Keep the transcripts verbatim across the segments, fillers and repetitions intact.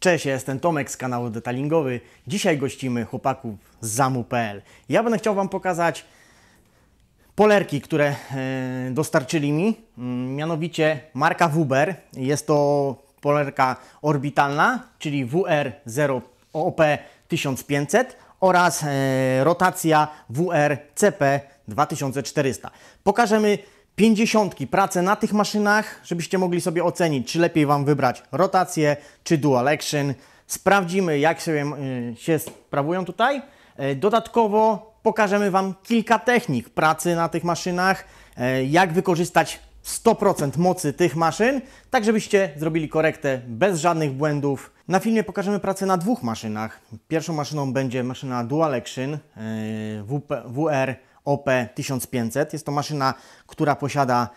Cześć, ja jestem Tomek z kanału Detalingowy. Dzisiaj gościmy chłopaków z zamu kropka p l. Ja będę chciał Wam pokazać polerki, które dostarczyli mi, mianowicie marka WUBER. Jest to polerka orbitalna, czyli W R zero O P tysiąc pięćset oraz rotacja W R C P dwa tysiące czterysta. Pokażemy pięćdziesiątki, pracę na tych maszynach, żebyście mogli sobie ocenić, czy lepiej Wam wybrać rotację, czy dual action. Sprawdzimy, jak sobie się sprawują tutaj. Dodatkowo pokażemy Wam kilka technik pracy na tych maszynach, jak wykorzystać sto procent mocy tych maszyn, tak żebyście zrobili korektę bez żadnych błędów. Na filmie pokażemy pracę na dwóch maszynach. Pierwszą maszyną będzie maszyna dual action W R O P tysiąc pięćset. Jest to maszyna, która posiada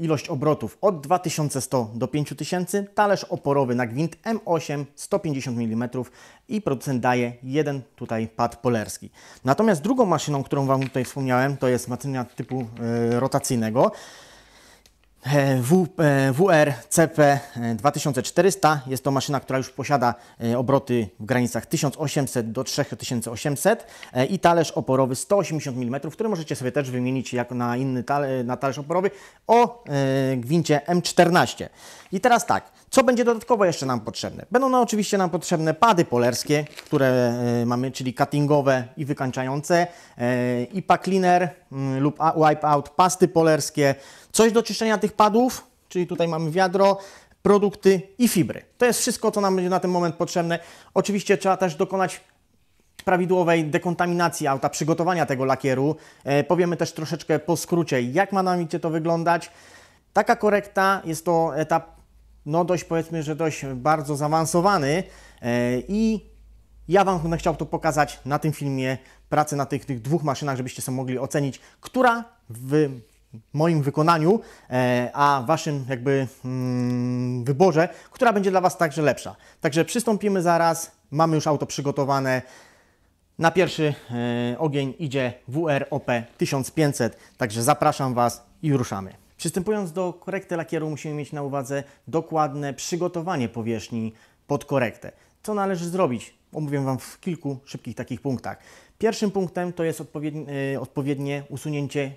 ilość obrotów od dwa tysiące stu do pięciu tysięcy, talerz oporowy na gwint M osiem, sto pięćdziesiąt milimetrów i producent daje jeden tutaj pad polerski. Natomiast drugą maszyną, którą Wam tutaj wspomniałem, to jest maszyna typu e, rotacyjnego W R C P dwa tysiące czterysta. Jest to maszyna, która już posiada obroty w granicach tysiąc osiemset do trzy tysiące osiemset i talerz oporowy sto osiemdziesiąt milimetrów, który możecie sobie też wymienić jak na inny talerz, na talerz oporowy o gwincie M czternaście. I teraz tak, co będzie dodatkowo jeszcze nam potrzebne? Będą no oczywiście nam potrzebne pady polerskie, które mamy, czyli cuttingowe i wykańczające, I P A Cleaner lub Wipeout, pasty polerskie, coś do czyszczenia tych padów, czyli tutaj mamy wiadro, produkty i fibry. To jest wszystko, co nam będzie na ten moment potrzebne. Oczywiście trzeba też dokonać prawidłowej dekontaminacji auta, przygotowania tego lakieru. Powiemy też troszeczkę po skrócie, jak ma nam to wyglądać. Taka korekta jest to etap no dość, powiedzmy, że dość bardzo zaawansowany i ja Wam będę chciał to pokazać na tym filmie, pracę na tych, tych dwóch maszynach, żebyście sobie mogli ocenić, która w moim wykonaniu, a Waszym jakby mm, wyborze, która będzie dla Was także lepsza. Także przystąpimy zaraz, mamy już auto przygotowane. Na pierwszy ogień idzie W R O P tysiąc pięćset, także zapraszam Was i ruszamy. Przystępując do korekty lakieru, musimy mieć na uwadze dokładne przygotowanie powierzchni pod korektę. Co należy zrobić? Omówię Wam w kilku szybkich takich punktach. Pierwszym punktem to jest odpowiednie, odpowiednie usunięcie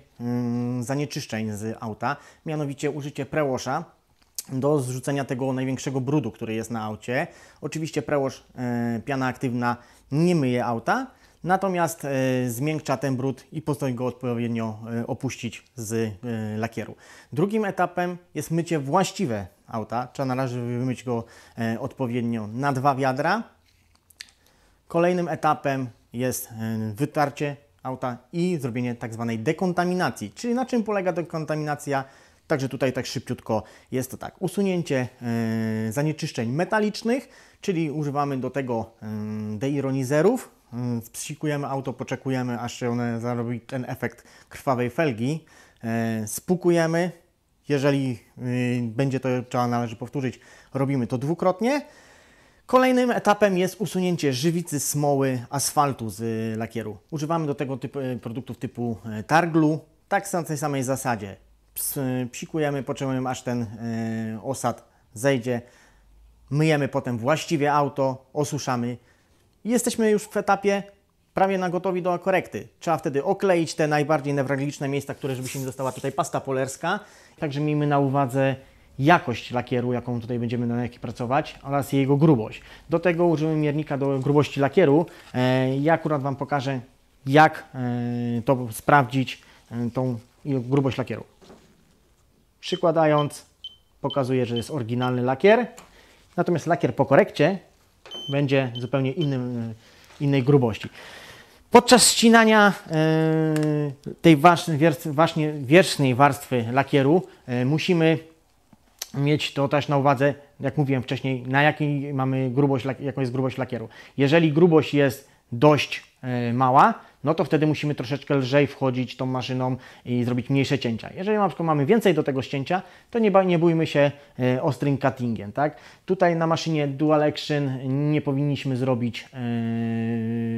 zanieczyszczeń z auta, mianowicie użycie prewasha do zrzucenia tego największego brudu, który jest na aucie. Oczywiście prewash, piana aktywna, nie myje auta, natomiast e, zmiękcza ten brud i pozwoli go odpowiednio e, opuścić z e, lakieru. Drugim etapem jest mycie właściwe auta. Trzeba należy wymyć go e, odpowiednio na dwa wiadra. Kolejnym etapem jest e, wytarcie auta i zrobienie tak zwanej dekontaminacji. Czyli na czym polega dekontaminacja? Także tutaj tak szybciutko jest to tak. Usunięcie e, zanieczyszczeń metalicznych, czyli używamy do tego e, deironizerów. Spsikujemy auto, poczekujemy, aż się one zarobi ten efekt krwawej felgi. Spłukujemy. Jeżeli będzie to trzeba, należy powtórzyć, robimy to dwukrotnie. Kolejnym etapem jest usunięcie żywicy, smoły, asfaltu z lakieru. Używamy do tego typu produktów typu targlu. Tak na tej samej zasadzie. Psikujemy, poczekujemy, aż ten osad zejdzie. Myjemy potem właściwie auto, osuszamy. Jesteśmy już w etapie prawie na gotowi do korekty. Trzeba wtedy okleić te najbardziej newralgiczne miejsca, które, żeby się nie dostała tutaj pasta polerska. Także miejmy na uwadze jakość lakieru, jaką tutaj będziemy na jaki pracować, oraz jego grubość. Do tego użyjemy miernika do grubości lakieru. Ja akurat Wam pokażę, jak to sprawdzić, tą grubość lakieru. Przykładając, pokazuję, że jest oryginalny lakier. Natomiast lakier po korekcie będzie zupełnie innym, innej grubości. Podczas ścinania yy, tej właśnie wierzchniej warstwy lakieru yy, musimy mieć to też na uwadze, jak mówiłem wcześniej, na jakiej mamy grubość, jaką jest grubość lakieru. Jeżeli grubość jest dość yy, mała, no to wtedy musimy troszeczkę lżej wchodzić tą maszyną i zrobić mniejsze cięcia. Jeżeli na przykład mamy więcej do tego ścięcia, to nie, nie bójmy się e, ostrym cuttingiem, tak? Tutaj na maszynie Dual Action nie powinniśmy zrobić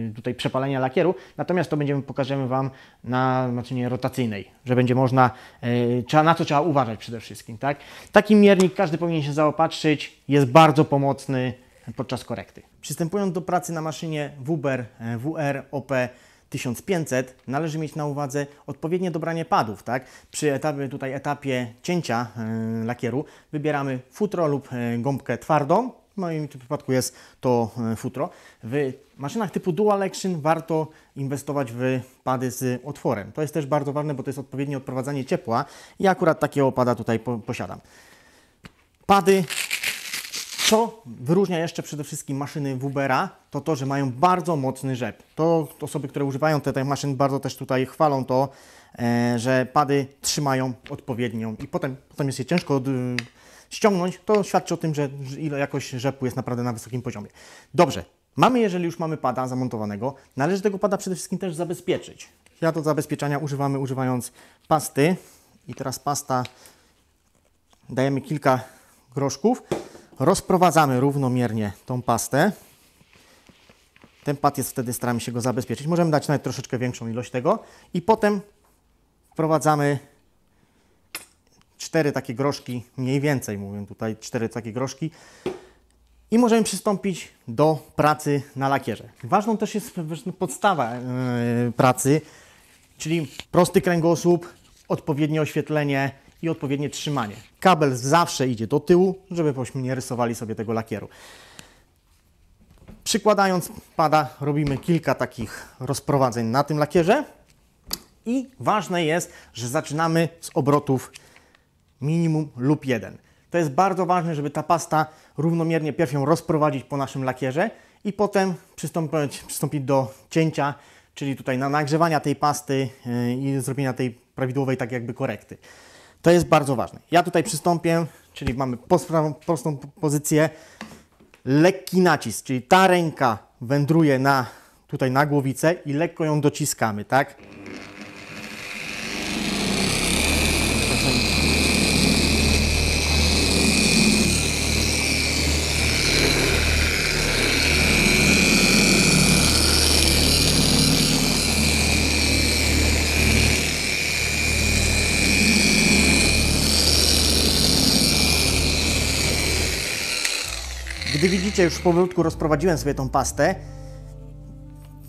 e, tutaj przepalenia lakieru, natomiast to będziemy pokażemy Wam na maszynie rotacyjnej, że będzie można, e, trzeba, na co trzeba uważać przede wszystkim, tak? Taki miernik każdy powinien się zaopatrzyć, jest bardzo pomocny. podczas korekty. Przystępując do pracy na maszynie WUBER W R O P tysiąc pięćset, należy mieć na uwadze odpowiednie dobranie padów, tak? Przy etapie, tutaj etapie cięcia yy, lakieru wybieramy futro lub yy, gąbkę twardą. W moim przypadku jest to futro. W maszynach typu Dual Action warto inwestować w pady z otworem. To jest też bardzo ważne, bo to jest odpowiednie odprowadzanie ciepła i akurat takiego pada tutaj po, posiadam. Pady, co wyróżnia jeszcze przede wszystkim maszyny Wubera, to to, że mają bardzo mocny rzep. To osoby, które używają tych maszyn, bardzo też tutaj chwalą to, e, że pady trzymają odpowiednią i potem, potem jest je ciężko od, ściągnąć, to świadczy o tym, że jakość rzepu jest naprawdę na wysokim poziomie. Dobrze, mamy, jeżeli już mamy pada zamontowanego, należy tego pada przede wszystkim też zabezpieczyć. Ja do zabezpieczania używamy używając pasty i teraz pasta, dajemy kilka groszków, rozprowadzamy równomiernie tą pastę. Ten pad jest wtedy, staramy się go zabezpieczyć, możemy dać nawet troszeczkę większą ilość tego i potem wprowadzamy cztery takie groszki, mniej więcej mówię tutaj, cztery takie groszki i możemy przystąpić do pracy na lakierze. Ważną też jest podstawa yy, pracy, czyli prosty kręgosłup, odpowiednie oświetlenie i odpowiednie trzymanie. Kabel zawsze idzie do tyłu, żebyśmy nie rysowali sobie tego lakieru. Przykładając pada robimy kilka takich rozprowadzeń na tym lakierze i ważne jest, że zaczynamy z obrotów minimum lub jeden. To jest bardzo ważne, żeby ta pasta równomiernie pierw ją rozprowadzić po naszym lakierze i potem przystąpić, przystąpić do cięcia, czyli tutaj na nagrzewania tej pasty i zrobienia tej prawidłowej tak jakby korekty. To jest bardzo ważne. Ja tutaj przystąpię, czyli mamy prostą pozycję, lekki nacisk, czyli ta ręka wędruje na, tutaj na głowicę i lekko ją dociskamy, tak? Gdy widzicie, już powolutku rozprowadziłem sobie tą pastę.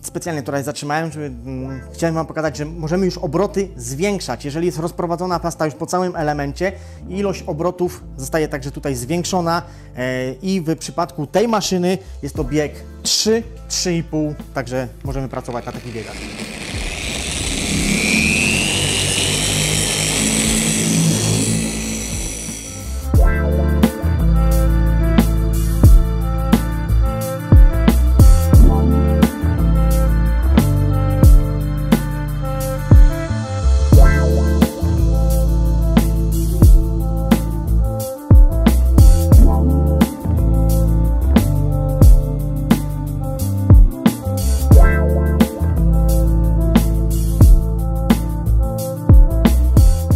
Specjalnie tutaj zatrzymałem, żeby mm, chciałem Wam pokazać, że możemy już obroty zwiększać. Jeżeli jest rozprowadzona pasta już po całym elemencie, ilość obrotów zostaje także tutaj zwiększona e, i w przypadku tej maszyny jest to bieg trzy, trzy i pół, także możemy pracować na takich biegach.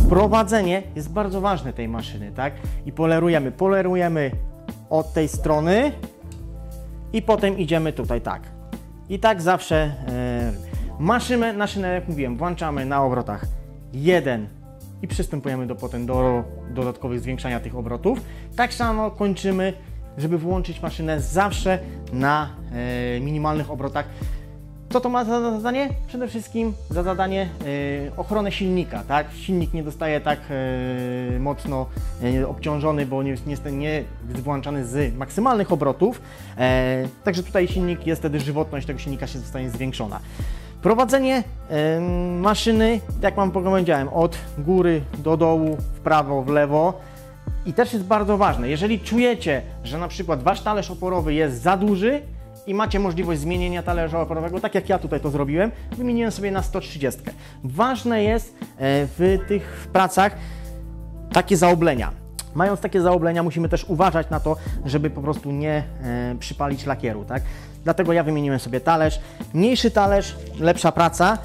Prowadzenie jest bardzo ważne tej maszyny, tak? I polerujemy, polerujemy od tej strony i potem idziemy tutaj tak. I tak zawsze yy, maszynę, maszynę, jak mówiłem, włączamy na obrotach jeden i przystępujemy do, potem do dodatkowych zwiększania tych obrotów. Tak samo kończymy, żeby włączyć maszynę zawsze na yy, minimalnych obrotach. Co to ma za zadanie? Przede wszystkim za zadanie y, ochronę silnika, tak? Silnik nie dostaje tak y, mocno y, obciążony, bo nie jest, nie jest, nie jest włączany z maksymalnych obrotów, e, także tutaj silnik jest wtedy, żywotność tego silnika się zostanie zwiększona. Prowadzenie y, maszyny, jak Wam powiedziałem, od góry do dołu, w prawo, w lewo. I też jest bardzo ważne, jeżeli czujecie, że na przykład Wasz talerz oporowy jest za duży, i macie możliwość zmienienia talerza oporowego, tak jak ja tutaj to zrobiłem, wymieniłem sobie na sto trzydzieści. Ważne jest w tych pracach takie zaoblenia. Mając takie zaoblenia musimy też uważać na to, żeby po prostu nie przypalić lakieru, tak? Dlatego ja wymieniłem sobie talerz. Mniejszy talerz, lepsza praca.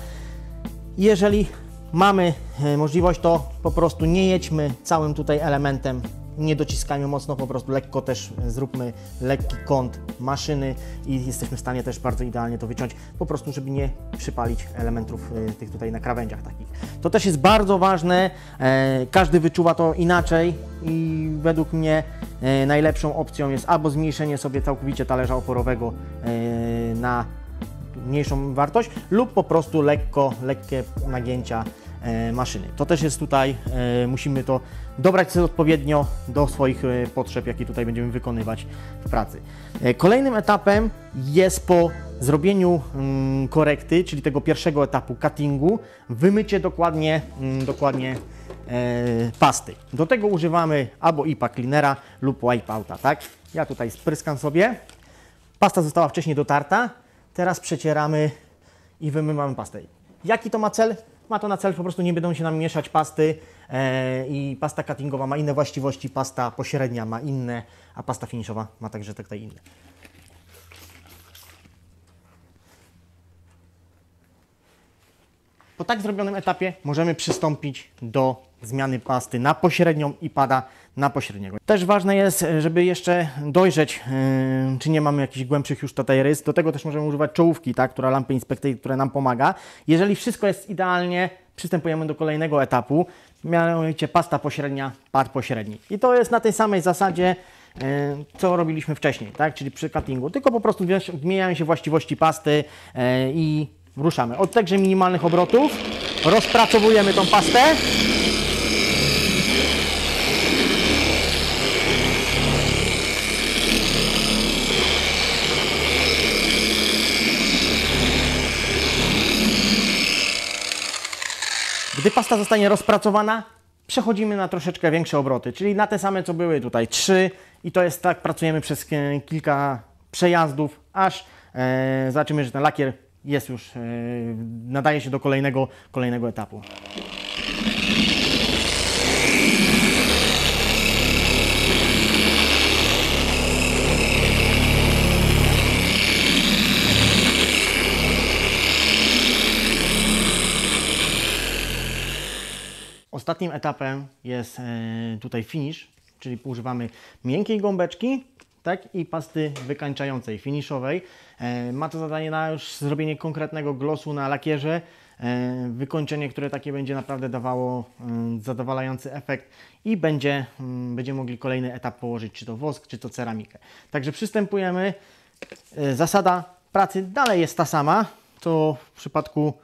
Jeżeli mamy możliwość, to po prostu nie jedźmy całym tutaj elementem. Nie dociskajmy mocno, po prostu lekko też zróbmy lekki kąt maszyny i jesteśmy w stanie też bardzo idealnie to wyciąć, po prostu żeby nie przypalić elementów tych tutaj na krawędziach takich. To też jest bardzo ważne, każdy wyczuwa to inaczej i według mnie Najlepszą opcją jest albo zmniejszenie sobie całkowicie talerza oporowego na mniejszą wartość lub po prostu lekko, lekkie nagięcia maszyny. To też jest tutaj, musimy to dobrać sobie odpowiednio do swoich potrzeb, jakie tutaj będziemy wykonywać w pracy. Kolejnym etapem jest po zrobieniu korekty, czyli tego pierwszego etapu cuttingu, wymycie dokładnie, dokładnie pasty. Do tego używamy albo I P A Cleanera lub Wipeouta, tak? Ja tutaj spryskam sobie. Pasta została wcześniej dotarta, teraz przecieramy i wymywamy pastę. Jaki to ma cel? Ma to na cel, po prostu nie będą się nam mieszać pasty e, i pasta cuttingowa ma inne właściwości, pasta pośrednia ma inne, a pasta finiszowa ma także tutaj inne. Po tak zrobionym etapie możemy przystąpić do zmiany pasty na pośrednią i pada na pośredniego. Też ważne jest, żeby jeszcze dojrzeć, yy, czy nie mamy jakichś głębszych już tutaj rys. Do tego też możemy używać czołówki, ta, która lampy inspekcyjnej, która nam pomaga. Jeżeli wszystko jest idealnie, przystępujemy do kolejnego etapu, mianowicie pasta pośrednia, pad pośredni. I to jest na tej samej zasadzie, co robiliśmy wcześniej, tak? Czyli przy cuttingu, tylko po prostu zmieniają się właściwości pasty yy, i ruszamy. Od także minimalnych obrotów rozpracowujemy tą pastę. Gdy pasta zostanie rozpracowana, przechodzimy na troszeczkę większe obroty, czyli na te same, co były tutaj, trzy, i to jest tak, pracujemy przez kilka przejazdów, aż e, zobaczymy, że ten lakier jest już, e, nadaje się do kolejnego, kolejnego etapu. Ostatnim etapem jest tutaj finish, czyli używamy miękkiej gąbeczki, tak, i pasty wykańczającej, finiszowej. Ma to zadanie na już zrobienie konkretnego glosu na lakierze, wykończenie, które takie będzie naprawdę dawało zadowalający efekt i będzie, będziemy mogli kolejny etap położyć, czy to wosk, czy to ceramikę. Także przystępujemy. Zasada pracy dalej jest ta sama, to w przypadku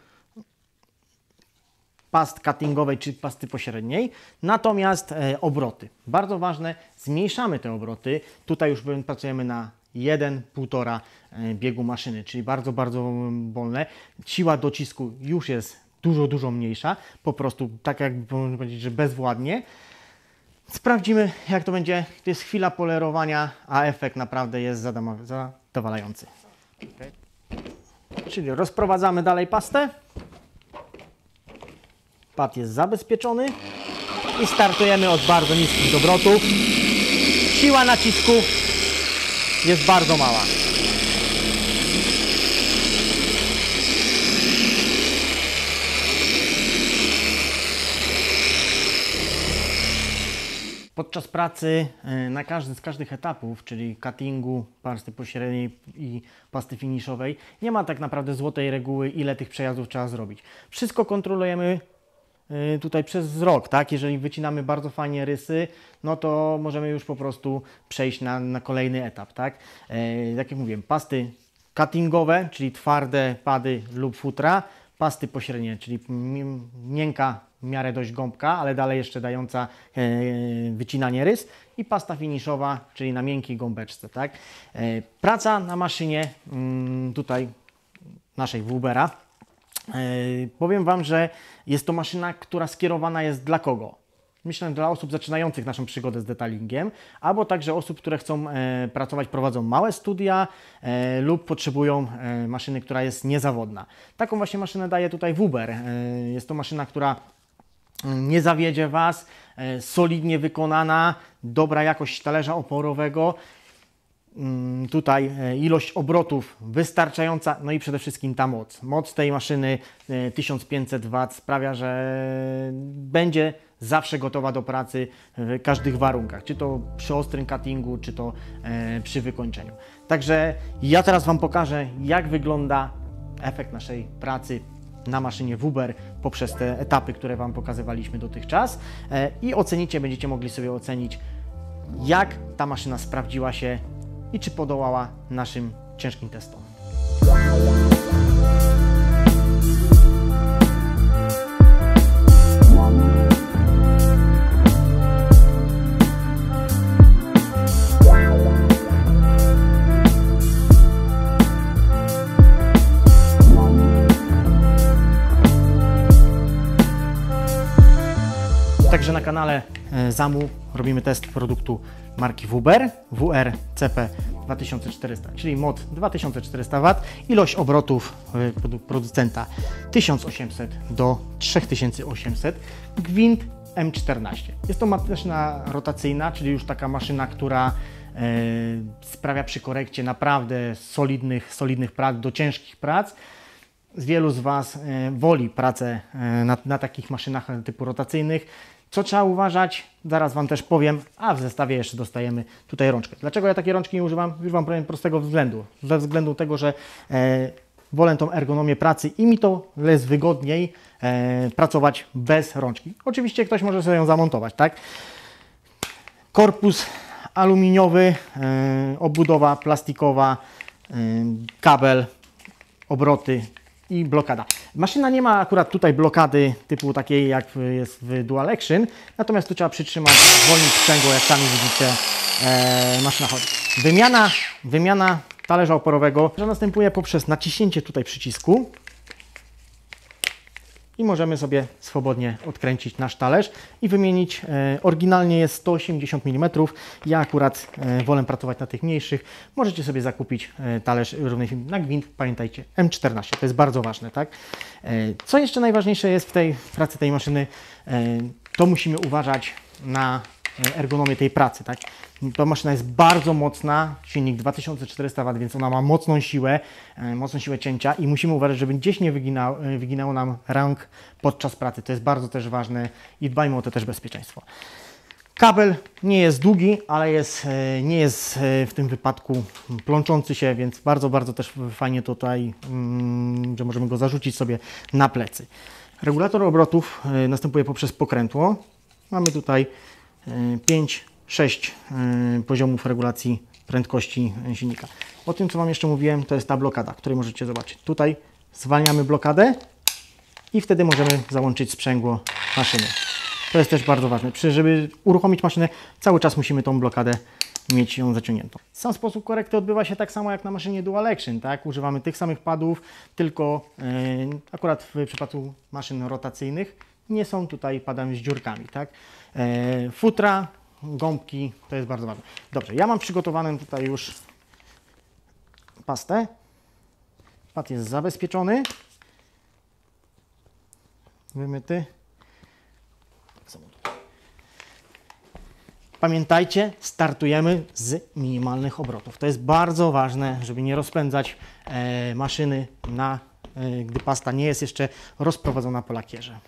past cuttingowej czy pasty pośredniej, natomiast e, obroty. Bardzo ważne, zmniejszamy te obroty. Tutaj już pracujemy na jeden, półtora biegu maszyny, czyli bardzo, bardzo wolne. Siła docisku już jest dużo, dużo mniejsza. Po prostu tak jakby można powiedzieć, że bezwładnie. Sprawdzimy, jak to będzie. To jest chwila polerowania, a efekt naprawdę jest zadowalający. Okay. Czyli rozprowadzamy dalej pastę. Pad jest zabezpieczony i startujemy od bardzo niskich obrotów. Siła nacisku jest bardzo mała. Podczas pracy na każdym z każdych etapów, czyli cuttingu, pasty pośredniej i pasty finiszowej, nie ma tak naprawdę złotej reguły, ile tych przejazdów trzeba zrobić. Wszystko kontrolujemy tutaj przez wzrok, tak? Jeżeli wycinamy bardzo fajnie rysy, no to możemy już po prostu przejść na, na kolejny etap, tak? E, jak mówiłem, pasty cuttingowe, czyli twarde pady lub futra, pasty pośrednie, czyli miękka w miarę dość gąbka, ale dalej jeszcze dająca e, wycinanie rys, i pasta finiszowa, czyli na miękkiej gąbeczce, tak? E, praca na maszynie mm, tutaj naszej Wubera. Yy, powiem Wam, że jest to maszyna, która skierowana jest dla kogo? Myślę, dla osób zaczynających naszą przygodę z detailingiem, albo także osób, które chcą e, pracować, prowadzą małe studia e, lub potrzebują e, maszyny, która jest niezawodna. Taką właśnie maszynę daje tutaj WUBER. E, jest to maszyna, która nie zawiedzie Was, e, solidnie wykonana, dobra jakość talerza oporowego. Tutaj ilość obrotów wystarczająca, no i przede wszystkim ta moc. Moc tej maszyny tysiąc pięćset watów sprawia, że będzie zawsze gotowa do pracy w każdych warunkach, czy to przy ostrym cuttingu, czy to przy wykończeniu. Także ja teraz Wam pokażę, jak wygląda efekt naszej pracy na maszynie WUBER poprzez te etapy, które Wam pokazywaliśmy dotychczas, i ocenicie, będziecie mogli sobie ocenić, jak ta maszyna sprawdziła się i czy podołała naszym ciężkim testom. Także na kanale ZAMU robimy test produktu marki WUBER, W R C P dwa tysiące czterysta, czyli mod dwa tysiące czterysta watów, ilość obrotów producenta tysiąc osiemset do trzy tysiące osiemset, gwint M czternaście. Jest to maszyna rotacyjna, czyli już taka maszyna, która e, sprawia przy korekcie naprawdę solidnych, solidnych prac, do ciężkich prac. Wielu z Was woli pracę na, na takich maszynach typu rotacyjnych. Co trzeba uważać? Zaraz Wam też powiem, a w zestawie jeszcze dostajemy tutaj rączkę. Dlaczego ja takiej rączki nie używam? Już Wam powiem prostego względu. Ze względu tego, że e, wolę tą ergonomię pracy i mi to jest wygodniej e, pracować bez rączki. Oczywiście ktoś może sobie ją zamontować, tak? Korpus aluminiowy, e, obudowa plastikowa, e, kabel, obroty i blokada. Maszyna nie ma akurat tutaj blokady typu takiej jak jest w Dual Action, natomiast tu trzeba przytrzymać, zwolnić sprzęgło, jak sami widzicie, e, maszyna chodzi. Wymiana, wymiana talerza oporowego następuje poprzez naciśnięcie tutaj przycisku i możemy sobie swobodnie odkręcić nasz talerz i wymienić. E, oryginalnie jest sto osiemdziesiąt milimetrów, ja akurat e, wolę pracować na tych mniejszych. Możecie sobie zakupić e, talerz równy na gwint, pamiętajcie, M czternaście, to jest bardzo ważne, tak? E, co jeszcze najważniejsze jest w tej w pracy tej maszyny, e, to musimy uważać na ergonomię tej pracy, tak? Ta maszyna jest bardzo mocna, silnik dwa tysiące czterysta watów, więc ona ma mocną siłę, mocną siłę cięcia i musimy uważać, żeby gdzieś nie wyginało, wyginało nam rąk podczas pracy. To jest bardzo też ważne i dbajmy o to też bezpieczeństwo. Kabel nie jest długi, ale jest, nie jest w tym wypadku plączący się, więc bardzo, bardzo też fajnie tutaj, że możemy go zarzucić sobie na plecy. Regulator obrotów następuje poprzez pokrętło. Mamy tutaj pięć, sześć poziomów regulacji prędkości silnika. O tym, co Wam jeszcze mówiłem, to jest ta blokada, której możecie zobaczyć. Tutaj zwalniamy blokadę i wtedy możemy załączyć sprzęgło maszyny. To jest też bardzo ważne. Żeby uruchomić maszynę, cały czas musimy tą blokadę mieć ją zaciągniętą. Sam sposób korekty odbywa się tak samo jak na maszynie Dual Action, tak? Używamy tych samych padów, tylko yy, akurat w przypadku maszyn rotacyjnych nie są tutaj padami z dziurkami, tak? E, futra, gąbki, to jest bardzo ważne. Dobrze, ja mam przygotowaną tutaj już pastę. Pad jest zabezpieczony. Wymyty. Pamiętajcie, startujemy z minimalnych obrotów. To jest bardzo ważne, żeby nie rozpędzać e, maszyny, na, e, gdy pasta nie jest jeszcze rozprowadzona po lakierze.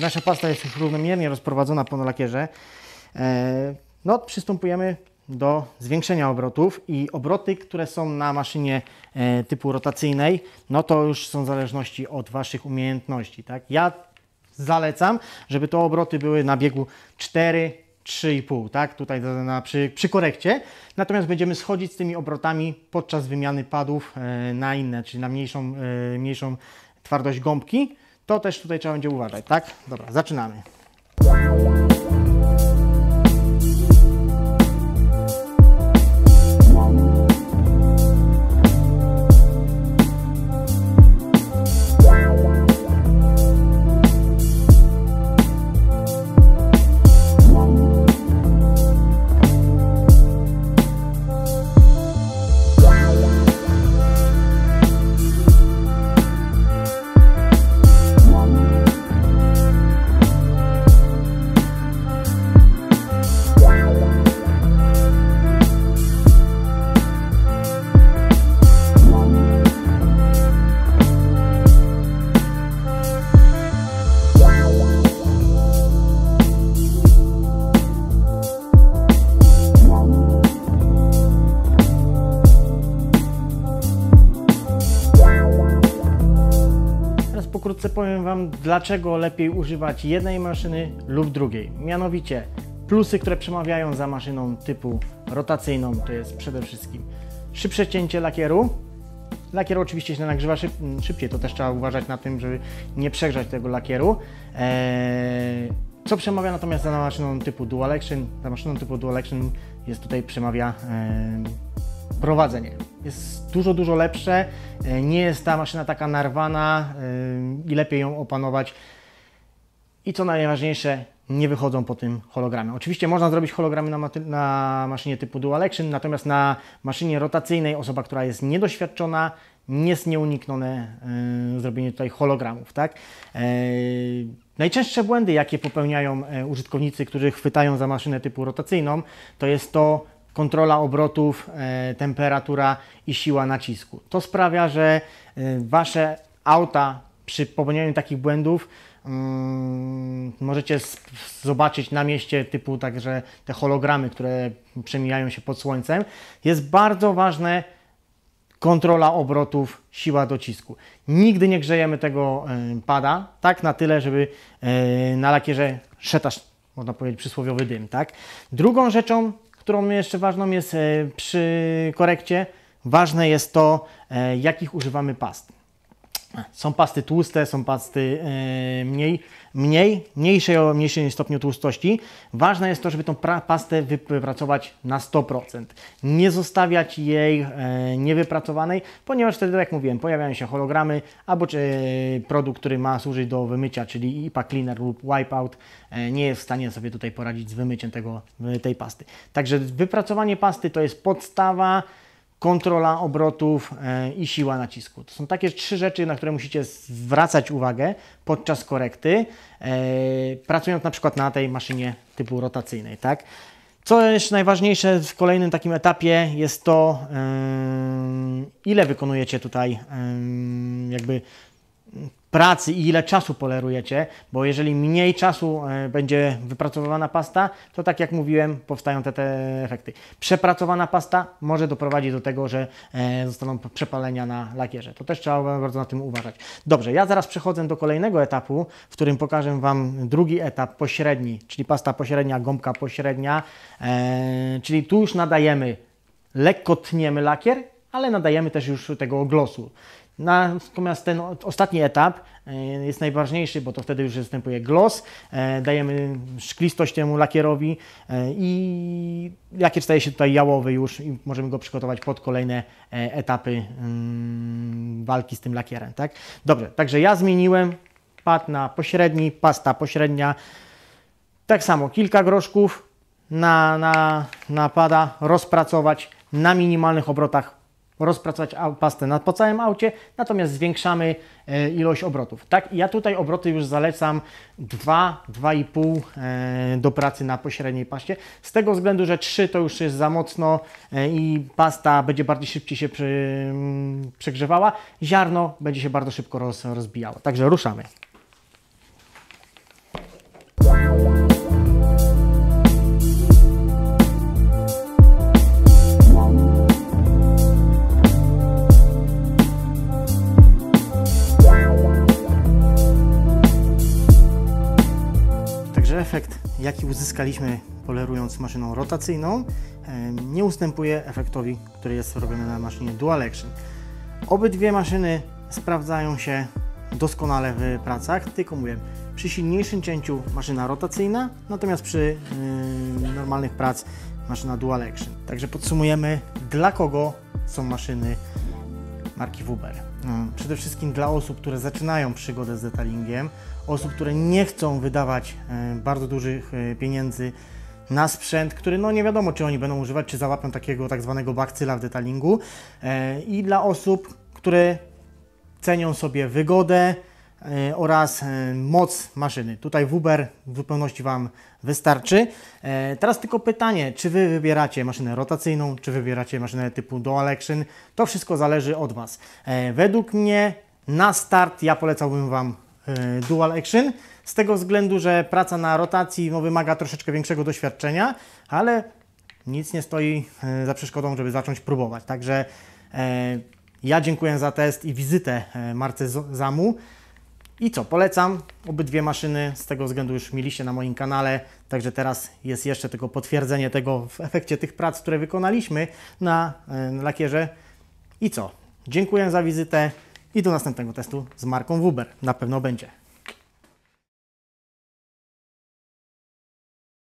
Nasza pasta jest już równomiernie rozprowadzona po lakierze. No, przystępujemy do zwiększenia obrotów i obroty, które są na maszynie typu rotacyjnej, no to już są w zależności od Waszych umiejętności, tak? Ja zalecam, żeby te obroty były na biegu cztery, trzy i pół, tak? Tutaj na, przy, przy korekcie. Natomiast będziemy schodzić z tymi obrotami podczas wymiany padów na inne, czyli na mniejszą, mniejszą twardość gąbki. To też tutaj trzeba będzie uważać, tak? Dobra, zaczynamy. pokrótce powiem Wam, dlaczego lepiej używać jednej maszyny lub drugiej. Mianowicie plusy, które przemawiają za maszyną typu rotacyjną, to jest przede wszystkim szybsze cięcie lakieru. Lakier oczywiście się nagrzewa szyb, szybciej, to też trzeba uważać na tym, żeby nie przegrzać tego lakieru. Eee, co przemawia natomiast za maszyną typu Dual Action? Za maszyną typu Dual Action jest tutaj przemawia eee, prowadzenie. Jest dużo, dużo lepsze, eee, nie jest ta maszyna taka narwana eee, i lepiej ją opanować. I co najważniejsze, nie wychodzą po tym hologramy. Oczywiście można zrobić hologramy na, na maszynie typu Dual Action, natomiast na maszynie rotacyjnej osoba, która jest niedoświadczona, jest nieuniknione y, zrobienie tutaj hologramów. Tak? E, najczęstsze błędy, jakie popełniają użytkownicy, którzy chwytają za maszynę typu rotacyjną, to jest to kontrola obrotów, e, temperatura i siła nacisku. To sprawia, że y, Wasze auta przy popełnianiu takich błędów Hmm, możecie zobaczyć na mieście typu także te hologramy, które przemijają się pod słońcem. Jest bardzo ważne kontrola obrotów, siła docisku. Nigdy nie grzejemy tego y, pada tak na tyle, żeby y, na lakierze szedł, można powiedzieć, przysłowiowy dym. Tak? Drugą rzeczą, którą jeszcze ważną jest y, przy korekcie, ważne jest to, y, jakich używamy past. Są pasty tłuste, są pasty mniej, mniej, mniejszej o mniejszym stopniu tłustości. Ważne jest to, żeby tą pastę wypracować na sto procent. Nie zostawiać jej niewypracowanej, ponieważ wtedy, jak mówiłem, pojawiają się hologramy albo produkt, który ma służyć do wymycia, czyli I P A Cleaner lub Wipeout, nie jest w stanie sobie tutaj poradzić z wymyciem tego, tej pasty. Także wypracowanie pasty to jest podstawa. Kontrola obrotów i siła nacisku. To są takie trzy rzeczy, na które musicie zwracać uwagę podczas korekty, pracując na przykład na tej maszynie typu rotacyjnej. Tak? Co jeszcze najważniejsze w kolejnym takim etapie jest to, ile wykonujecie tutaj jakby pracy i ile czasu polerujecie, bo jeżeli mniej czasu będzie wypracowana pasta, to tak jak mówiłem, powstają te, te efekty. Przepracowana pasta może doprowadzić do tego, że zostaną przepalenia na lakierze. To też trzeba bardzo na tym uważać. Dobrze, ja zaraz przechodzę do kolejnego etapu, w którym pokażę Wam drugi etap pośredni, czyli pasta pośrednia, gąbka pośrednia, czyli tu już nadajemy, lekko tniemy lakier, ale nadajemy też już tego glosu. Natomiast ten ostatni etap jest najważniejszy, bo to wtedy już występuje gloss, dajemy szklistość temu lakierowi i lakier staje się tutaj jałowy już i możemy go przygotować pod kolejne etapy walki z tym lakierem. Tak? Dobrze, także ja zmieniłem pad na pośredni, pasta pośrednia, tak samo kilka groszków na, na, na pada, rozpracować na minimalnych obrotach, rozpracować pastę na, po całym aucie, natomiast zwiększamy e, ilość obrotów. Tak? Ja tutaj obroty już zalecam dwa, dwa i pół e, do pracy na pośredniej paście, z tego względu, że trzy to już jest za mocno e, i pasta będzie bardziej szybciej się przy, m, przegrzewała, ziarno będzie się bardzo szybko roz, rozbijało. Także ruszamy. Efekt, jaki uzyskaliśmy polerując maszyną rotacyjną, nie ustępuje efektowi, który jest robiony na maszynie Dual Action. Obydwie maszyny sprawdzają się doskonale w pracach, tylko mówię, przy silniejszym cięciu maszyna rotacyjna, natomiast przy yy, normalnych prac maszyna Dual Action. Także podsumujemy, dla kogo są maszyny marki WUBER. Przede wszystkim dla osób, które zaczynają przygodę z detailingiem, osób, które nie chcą wydawać bardzo dużych pieniędzy na sprzęt, który no nie wiadomo, czy oni będą używać, czy załapią takiego tak zwanego bakcyla w detailingu, i dla osób, które cenią sobie wygodę oraz moc maszyny. Tutaj WUBER w zupełności Wam wystarczy. Teraz tylko pytanie, czy Wy wybieracie maszynę rotacyjną, czy wybieracie maszynę typu Dual Action. To wszystko zależy od Was. Według mnie na start ja polecałbym Wam Dual Action, z tego względu, że praca na rotacji no, wymaga troszeczkę większego doświadczenia, ale nic nie stoi za przeszkodą, żeby zacząć próbować. Także ja dziękuję za test i wizytę marce ZAMU. I co, polecam obydwie maszyny, z tego względu już mieliście na moim kanale, także teraz jest jeszcze tylko potwierdzenie tego w efekcie tych prac, które wykonaliśmy na lakierze. I co, dziękuję za wizytę i do następnego testu z marką WUBER, na pewno będzie.